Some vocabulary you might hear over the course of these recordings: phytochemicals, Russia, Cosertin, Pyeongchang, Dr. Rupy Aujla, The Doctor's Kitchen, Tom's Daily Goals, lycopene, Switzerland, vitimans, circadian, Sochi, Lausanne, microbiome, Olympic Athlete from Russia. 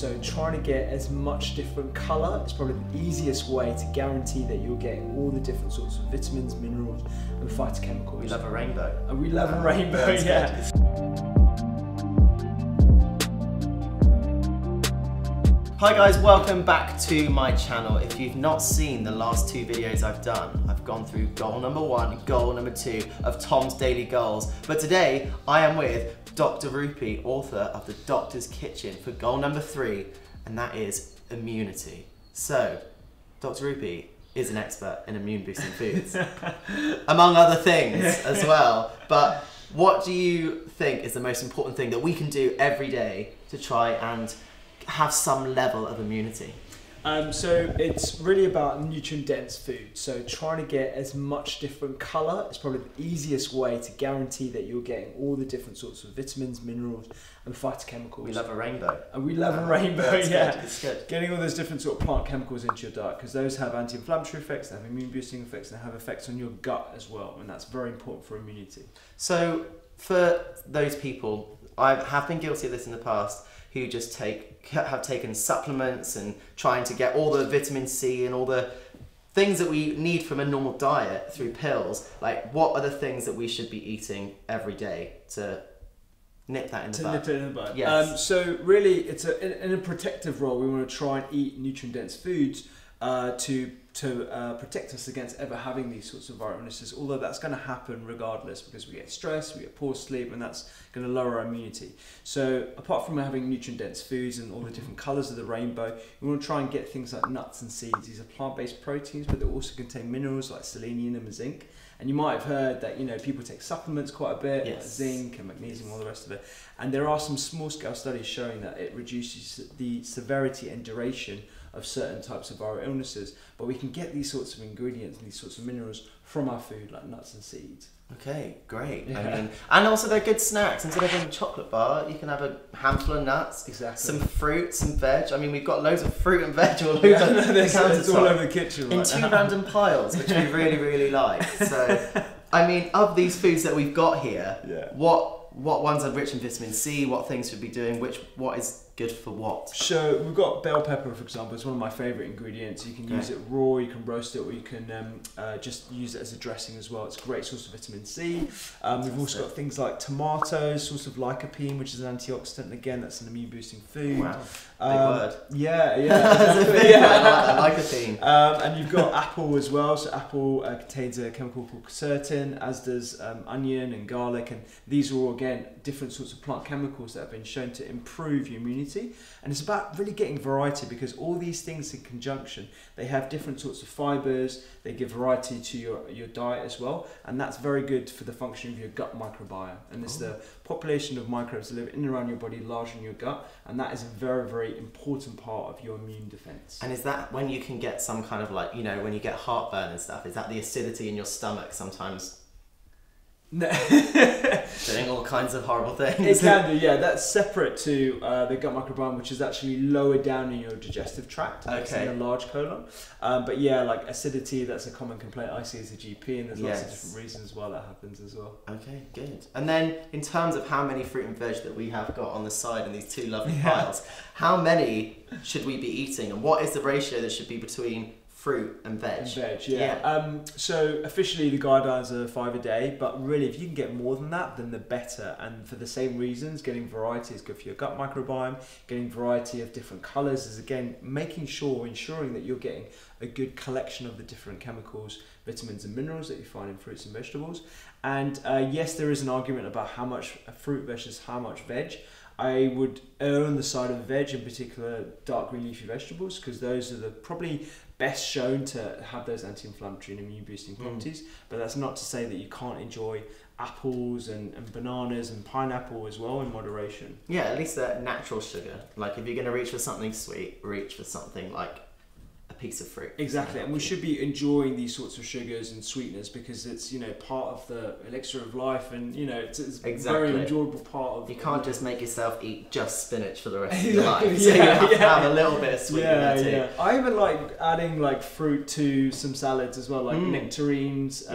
So trying to get as much different color is probably the easiest way to guarantee that you're getting all the different sorts of vitamins, minerals, and phytochemicals. We love a rainbow. And we love a rainbow, yeah. Hi guys, welcome back to my channel. If you've not seen the last two videos I've done, I've gone through goal number one, goal number two of Tom's Daily Goals. But today I am with Dr. Rupy, author of The Doctor's Kitchen, for goal number three, and that is immunity. So, Dr. Rupy is an expert in immune boosting foods, among other things as well. But what do you think is the most important thing that we can do every day to try and have some level of immunity? So it's really about nutrient-dense food. So trying to get as much different color is probably the easiest way to guarantee that you're getting all the different sorts of vitamins, minerals, and phytochemicals. We love a rainbow. And we love a rainbow, yeah. Good. It's good. Getting all those different sort of plant chemicals into your diet, because those have anti-inflammatory effects, they have immune-boosting effects, and they have effects on your gut as well, and that's very important for immunity. So for those people, I have been guilty of this in the past, who just have taken supplements and trying to get all the vitamin C and all the things that we need from a normal diet through pills. Like, what are the things that we should be eating every day to nip that in the bud? To nip it in the bud. Yes. So really, it's in a protective role. We want to try and eat nutrient-dense foods to protect us against ever having these sorts of viral illnesses, although that's going to happen regardless, because we get stressed, we get poor sleep, and that's going to lower our immunity. So apart from having nutrient-dense foods and all the different colours of the rainbow, we want to try and get things like nuts and seeds. These are plant-based proteins, but they also contain minerals like selenium and zinc. And you might have heard that, you know, people take supplements quite a bit, yes, like zinc and magnesium and all the rest of it. And there are some small-scale studies showing that it reduces the severity and duration of certain types of viral illnesses, but we can get these sorts of ingredients and these sorts of minerals from our food, like nuts and seeds. Okay, great. Yeah. I mean, and also they're good snacks. Instead of having a chocolate bar, you can have a handful of nuts, exactly, some fruit, some veg. I mean, we've got loads of fruit and veg all over the countertop, all over the kitchen right in two now. Random piles, which we really, really like. So, I mean, of these foods that we've got here, yeah, what ones are rich in vitamin C? What things should we be doing? What is good for what? So we've got bell pepper, for example. It's one of my favourite ingredients. You can use it raw, you can roast it, or you can just use it as a dressing as well. It's a great source of vitamin C. We've also got things like tomatoes, source of lycopene, which is an antioxidant. Again, that's an immune-boosting food. Wow, big word. Yeah, yeah. Exactly. Yeah. I like that, lycopene. And you've got apple as well. So apple contains a chemical called Cosertin, as does onion and garlic. And these are all, again, different sorts of plant chemicals that have been shown to improve your immunity. And it's about really getting variety, because all these things in conjunction, they have different sorts of fibers, they give variety to your diet as well, and that's very good for the function of your gut microbiome. And it's the population of microbes that live in and around your body, large in your gut, and that is a very, very important part of your immune defense. And is that when you can get some kind of, like, you know, when you get heartburn and stuff, is that the acidity in your stomach sometimes? No. Doing all kinds of horrible things. It can do, yeah. That's separate to the gut microbiome, which is actually lower down in your digestive tract. Okay. It's in a large colon. But yeah, like acidity, that's a common complaint I see as a GP, and there's lots of different reasons why that happens as well. Okay, good. And then in terms of how many fruit and veg that we have got on the side in these two lovely piles, how many should we be eating, and what is the ratio that should be between fruit and veg? And veg, yeah. So officially the guidelines are 5 a day, but really if you can get more than that, then the better. And for the same reasons, getting variety is good for your gut microbiome, getting variety of different colours is, again, ensuring that you're getting a good collection of the different chemicals, vitamins and minerals that you find in fruits and vegetables. And yes, there is an argument about how much fruit versus how much veg. I would err on the side of veg, in particular dark green leafy vegetables, because those are the probably best shown to have those anti-inflammatory and immune boosting properties. But that's not to say that you can't enjoy apples and bananas and pineapple as well in moderation. Yeah, at least they're natural sugar. Like, if you're going to reach for something sweet, reach for something like piece of fruit. Exactly, and we should be enjoying these sorts of sugars and sweeteners because it's, you know, part of the elixir of life, and you know, it's exactly. a very enjoyable part of. You can't just make yourself eat just spinach for the rest of your life. So you have to have a little bit of sweetener too. Yeah. I even like adding like fruit to some salads as well, like nectarines.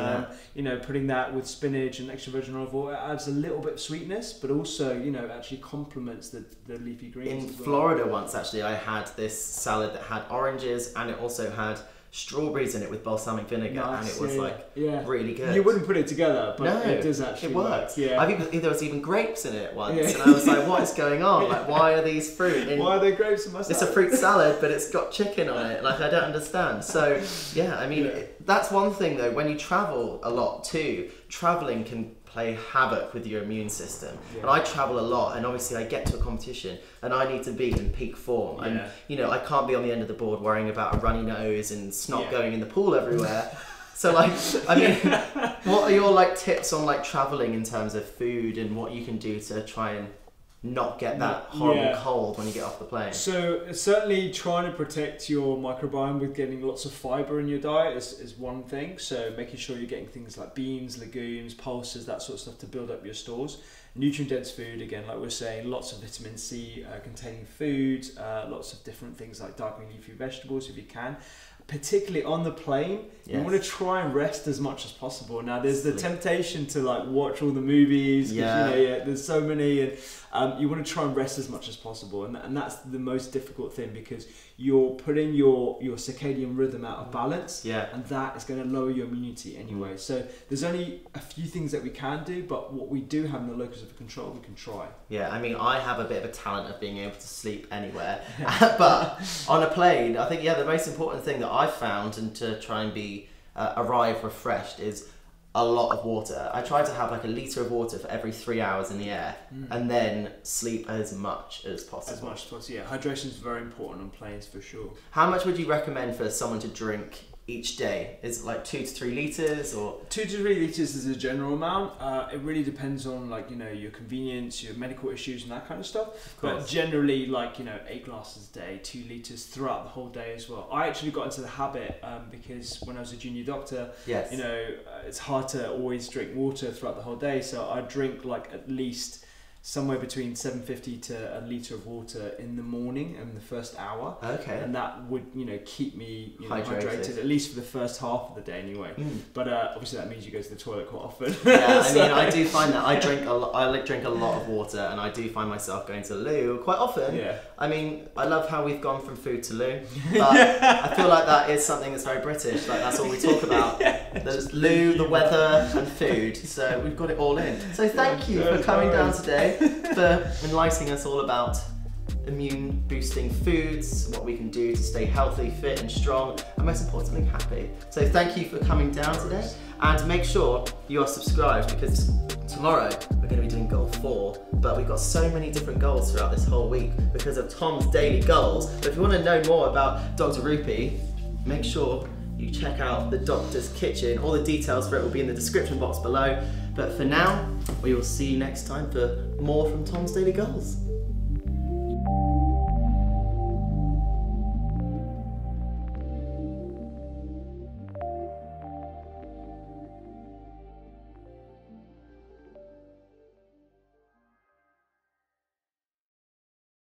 You know, putting that with spinach and extra virgin olive oil, it adds a little bit of sweetness, but also, you know, actually complements the leafy greens. In Florida once, actually, I had this salad that had oranges and it also had strawberries in it with balsamic vinegar, and it was like really good. You wouldn't put it together, but it does actually work. Yeah. I think there was even grapes in it once, and I was like, what is going on? Like, why are these fruit? Why are there grapes in my salad? It's a fruit salad, but it's got chicken on it. Like, I don't understand. So, yeah, I mean, that's one thing though, when you travel a lot too, traveling can play havoc with your immune system. And I travel a lot, and obviously I get to a competition and I need to be in peak form, and you know, I can't be on the end of the board worrying about a runny nose and snot going in the pool everywhere. So like, I mean, what are your like tips on like traveling in terms of food and what you can do to try and not get that horrible cold when you get off the plane? So certainly trying to protect your microbiome with getting lots of fibre in your diet is one thing. So making sure you're getting things like beans, legumes, pulses, that sort of stuff to build up your stores. Nutrient-dense food, again, like we're saying, lots of vitamin C containing foods, lots of different things like dark green leafy vegetables if you can. Particularly on the plane, you want to try and rest as much as possible. Now, there's the temptation to like watch all the movies, because, you know, there's so many, and you want to try and rest as much as possible, and that's the most difficult thing, because you're putting your circadian rhythm out of balance, and that is going to lower your immunity anyway. So there's only a few things that we can do, but what we do have in the locus of control, we can try. Yeah, I mean, I have a bit of a talent of being able to sleep anywhere, but on a plane, I think the most important thing that I've found, and to try and be arrive refreshed, is a lot of water. I try to have like a litre of water for every 3 hours in the air, and then sleep as much as possible. As much as possible, yeah. Hydration is very important on planes for sure. How much would you recommend for someone to drink each day? Is it like 2 to 3 litres or? 2 to 3 litres is a general amount. It really depends on like, you know, your convenience, your medical issues and that kind of stuff. But generally like, you know, 8 glasses a day, 2 litres throughout the whole day as well. I actually got into the habit because when I was a junior doctor, you know, it's hard to always drink water throughout the whole day. So I drink like at least somewhere between 750 to a litre of water in the morning and the first hour. Okay. And that would, you know, keep me, you know, hydrated, at least for the first half of the day anyway. But obviously that means you go to the toilet quite often. Yeah, I mean, I do find that I drink a lot of water, and I do find myself going to the loo quite often. Yeah. I mean, I love how we've gone from food to loo, but I feel like that is something that's very British. Like, that's all we talk about. There's loo, the weather and food. So we've got it all in. So thank you for coming down today. For enlightening us all about immune boosting foods, what we can do to stay healthy, fit and strong, and most importantly happy. So thank you for coming down today, and make sure you are subscribed, because tomorrow we're going to be doing goal 4, but we've got so many different goals throughout this whole week because of Tom's Daily Goals. But if you want to know more about Dr. Rupy, make sure you check out The Doctor's Kitchen. All the details for it will be in the description box below. But for now, we will see you next time for more from Tom's Daily Goals.